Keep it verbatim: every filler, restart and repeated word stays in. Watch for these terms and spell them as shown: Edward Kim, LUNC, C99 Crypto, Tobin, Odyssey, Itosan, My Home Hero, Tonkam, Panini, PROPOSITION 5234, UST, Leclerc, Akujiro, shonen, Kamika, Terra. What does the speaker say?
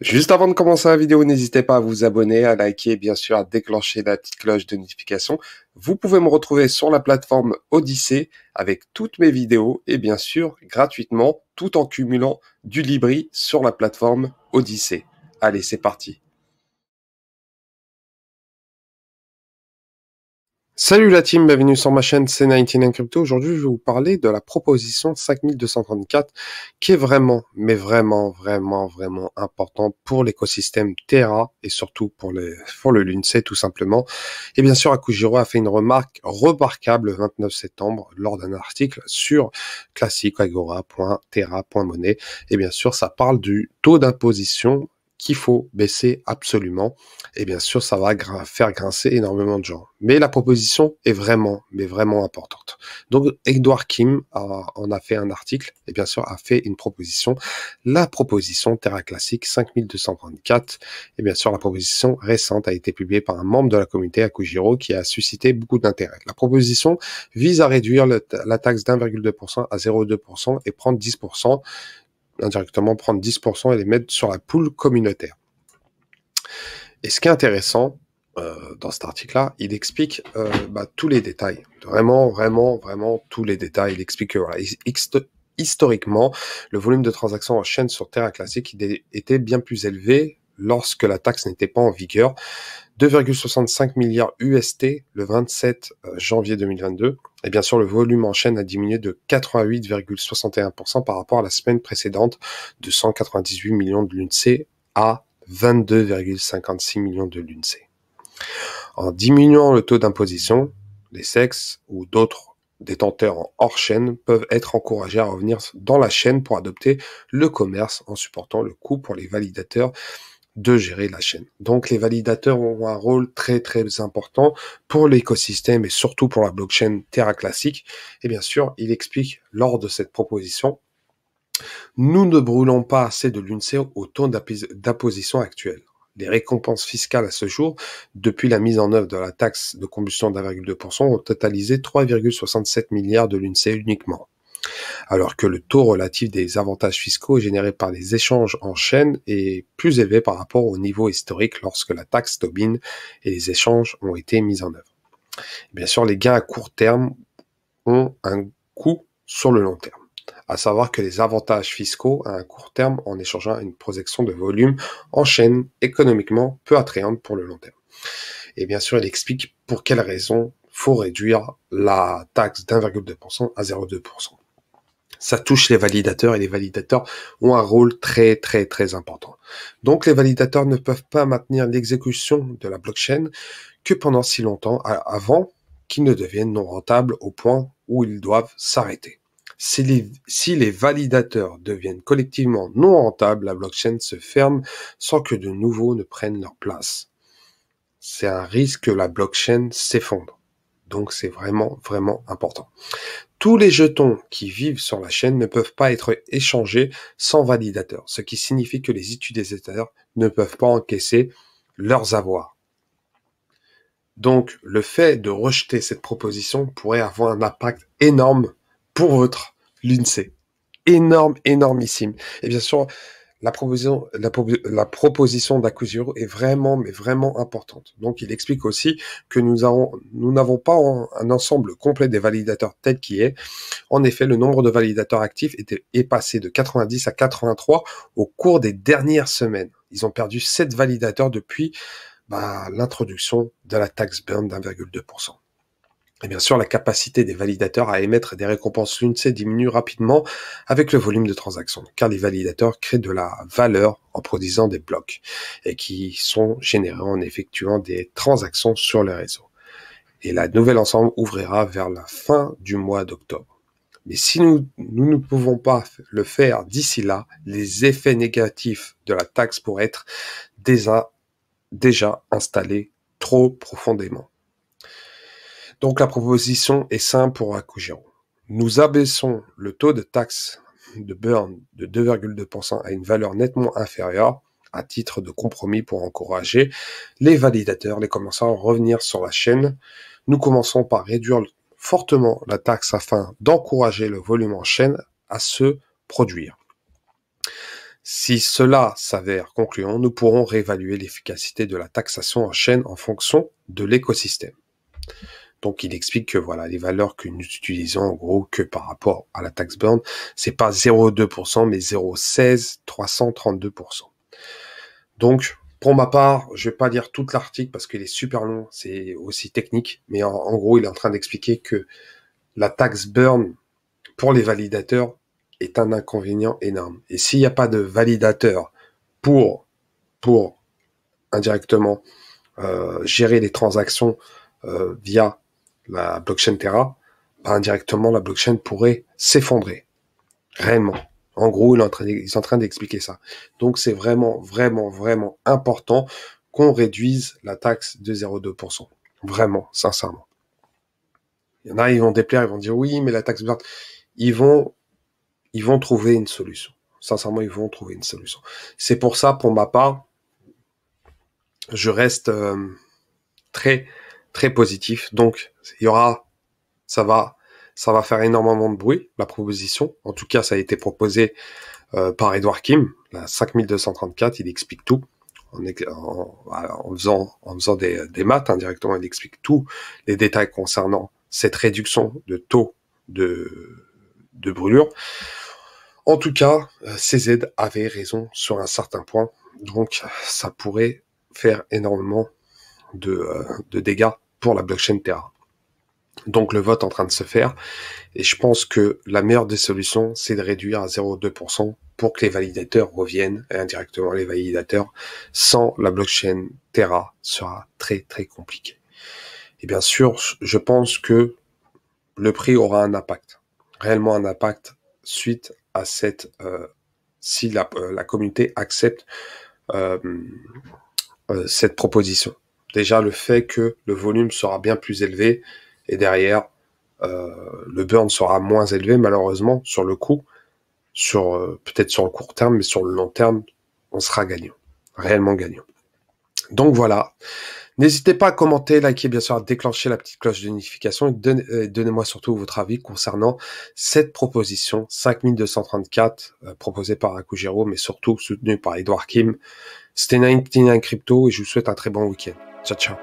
Juste avant de commencer la vidéo, n'hésitez pas à vous abonner, à liker et bien sûr à déclencher la petite cloche de notification. Vous pouvez me retrouver sur la plateforme Odyssey avec toutes mes vidéos et bien sûr gratuitement tout en cumulant du Libri sur la plateforme Odyssey. Allez, c'est parti. Salut la team, bienvenue sur ma chaîne C quatre-vingt-dix-neuf Crypto. Aujourd'hui, je vais vous parler de la proposition cinq mille deux cent trente-quatre qui est vraiment, mais vraiment, vraiment, vraiment important pour l'écosystème Terra et surtout pour, les, pour le L U N C tout simplement. Et bien sûr, Akujiro a fait une remarque remarquable le vingt-neuf septembre lors d'un article sur classique agora point terra point monnaie. Et bien sûr, ça parle du taux d'imposition qu'il faut baisser absolument, et bien sûr ça va gr- faire grincer énormément de gens. Mais la proposition est vraiment, mais vraiment importante. Donc Edward Kim a, en a fait un article, et bien sûr a fait une proposition, la proposition Terra Classique cinq mille deux cent trente-quatre, et bien sûr la proposition récente a été publiée par un membre de la communauté Akujiro qui a suscité beaucoup d'intérêt. La proposition vise à réduire le, la taxe d'un virgule deux pour cent à zéro virgule deux pour cent et prendre dix pour cent indirectement prendre dix pour cent et les mettre sur la pool communautaire. Et ce qui est intéressant euh, dans cet article-là, il explique euh, bah, tous les détails. Vraiment, vraiment, vraiment tous les détails. Il explique que voilà, historiquement, le volume de transactions en chaîne sur Terra Classique était bien plus élevé lorsque la taxe n'était pas en vigueur. deux virgule soixante-cinq milliards U S T le vingt-sept janvier deux mille vingt-deux. Et bien sûr, le volume en chaîne a diminué de quatre-vingt-huit virgule soixante et un pour cent par rapport à la semaine précédente, de cent quatre-vingt-dix-huit millions de L U N C à vingt-deux virgule cinquante-six millions de L U N C. En diminuant le taux d'imposition, les S E X ou d'autres détenteurs en hors-chaîne peuvent être encouragés à revenir dans la chaîne pour adopter le commerce en supportant le coût pour les validateurs de gérer la chaîne. Donc les validateurs ont un rôle très très important pour l'écosystème et surtout pour la blockchain Terra Classique. Et bien sûr, il explique lors de cette proposition, nous ne brûlons pas assez de l'U N C au taux d'imposition actuel. Les récompenses fiscales à ce jour, depuis la mise en œuvre de la taxe de combustion d'un virgule deux pour cent, ont totalisé trois virgule soixante-sept milliards de l'U N C uniquement. Alors que le taux relatif des avantages fiscaux générés par les échanges en chaîne est plus élevé par rapport au niveau historique lorsque la taxe Tobin et les échanges ont été mis en œuvre. Bien sûr, les gains à court terme ont un coût sur le long terme, à savoir que les avantages fiscaux à un court terme en échangeant une projection de volume en chaîne économiquement peu attrayante pour le long terme. Et bien sûr, il explique pour quelles raisons il faut réduire la taxe d'un virgule deux pour cent à zéro virgule deux pour cent. Ça touche les validateurs et les validateurs ont un rôle très très très important. Donc les validateurs ne peuvent pas maintenir l'exécution de la blockchain que pendant si longtemps avant qu'ils ne deviennent non rentables au point où ils doivent s'arrêter. Si les, si les validateurs deviennent collectivement non rentables, la blockchain se ferme sans que de nouveaux ne prennent leur place. C'est un risque que la blockchain s'effondre. Donc c'est vraiment vraiment important. Tous les jetons qui vivent sur la chaîne ne peuvent pas être échangés sans validateur, ce qui signifie que les utilisateurs ne peuvent pas encaisser leurs avoirs. Donc, le fait de rejeter cette proposition pourrait avoir un impact énorme pour votre L U N C. Énorme, énormissime. Et bien sûr, la proposition, la, la proposition d'Akujiro est vraiment, mais vraiment importante. Donc, il explique aussi que nous avons, nous n'avons pas un, un ensemble complet des validateurs tel qu'il est. En effet, le nombre de validateurs actifs était, est passé de quatre-vingt-dix à quatre-vingt-trois au cours des dernières semaines. Ils ont perdu sept validateurs depuis bah, l'introduction de la taxe burn d'un virgule deux pour cent. Et bien sûr, la capacité des validateurs à émettre des récompenses L U N C diminue rapidement avec le volume de transactions, car les validateurs créent de la valeur en produisant des blocs et qui sont générés en effectuant des transactions sur le réseau. Et la nouvelle ensemble ouvrira vers la fin du mois d'octobre. Mais si nous, nous ne pouvons pas le faire d'ici là, les effets négatifs de la taxe pourraient être déjà, déjà installés trop profondément. Donc la proposition est simple pour Akujiro. Nous abaissons le taux de taxe de burn de deux virgule deux pour cent à une valeur nettement inférieure à titre de compromis pour encourager les validateurs, les commerçants à revenir sur la chaîne. Nous commençons par réduire fortement la taxe afin d'encourager le volume en chaîne à se produire. Si cela s'avère concluant, nous pourrons réévaluer l'efficacité de la taxation en chaîne en fonction de l'écosystème. Donc, il explique que voilà, les valeurs que nous utilisons, en gros, que par rapport à la tax burn, c'est pas zéro virgule deux pour cent, mais zéro virgule seize, trois cent trente-deux pour cent. Donc, pour ma part, je vais pas lire tout l'article parce qu'il est super long, c'est aussi technique, mais en, en gros, il est en train d'expliquer que la tax burn pour les validateurs est un inconvénient énorme. Et s'il n'y a pas de validateur pour, pour indirectement euh, gérer les transactions euh, via la blockchain Terra, bah, indirectement, la blockchain pourrait s'effondrer. Réellement. En gros, il est en train d'expliquer ça. Donc, c'est vraiment, vraiment, vraiment important qu'on réduise la taxe de zéro virgule deux pour cent. Vraiment, sincèrement. Il y en a, ils vont déplaire, ils vont dire oui, mais la taxe verte. Ils vont, ils vont trouver une solution. Sincèrement, ils vont trouver une solution. C'est pour ça, pour ma part, je reste euh, très, très positif. Donc, il y aura, ça va, ça va faire énormément de bruit, la proposition. En tout cas, ça a été proposé euh, par Edward Kim, la cinq mille deux cent trente-quatre. Il explique tout en, en, en faisant, en faisant des, des maths indirectement. Hein, il explique tous les détails concernant cette réduction de taux de, de brûlure. En tout cas, C Z avait raison sur un certain point, donc ça pourrait faire énormément de, de dégâts pour la blockchain Terra. Donc le vote est en train de se faire, et je pense que la meilleure des solutions, c'est de réduire à zéro virgule deux pour cent pour que les validateurs reviennent, et indirectement les validateurs, sans la blockchain Terra sera très très compliqué. Et bien sûr, je pense que le prix aura un impact, réellement un impact suite à cette, euh, si la, euh, la communauté accepte euh, euh, cette proposition. Déjà le fait que le volume sera bien plus élevé et derrière euh, le burn sera moins élevé malheureusement sur le coût, sur euh, peut-être sur le court terme, mais sur le long terme, on sera gagnant, réellement gagnant. Donc voilà. N'hésitez pas à commenter, liker, bien sûr, à déclencher la petite cloche de notification et donne, euh, donnez-moi surtout votre avis concernant cette proposition cinq mille deux cent trente-quatre euh, proposée par Akujiro, mais surtout soutenue par Edward Kim. C'était C quatre-vingt-dix-neuf Crypto et je vous souhaite un très bon week-end. Ciao, ciao.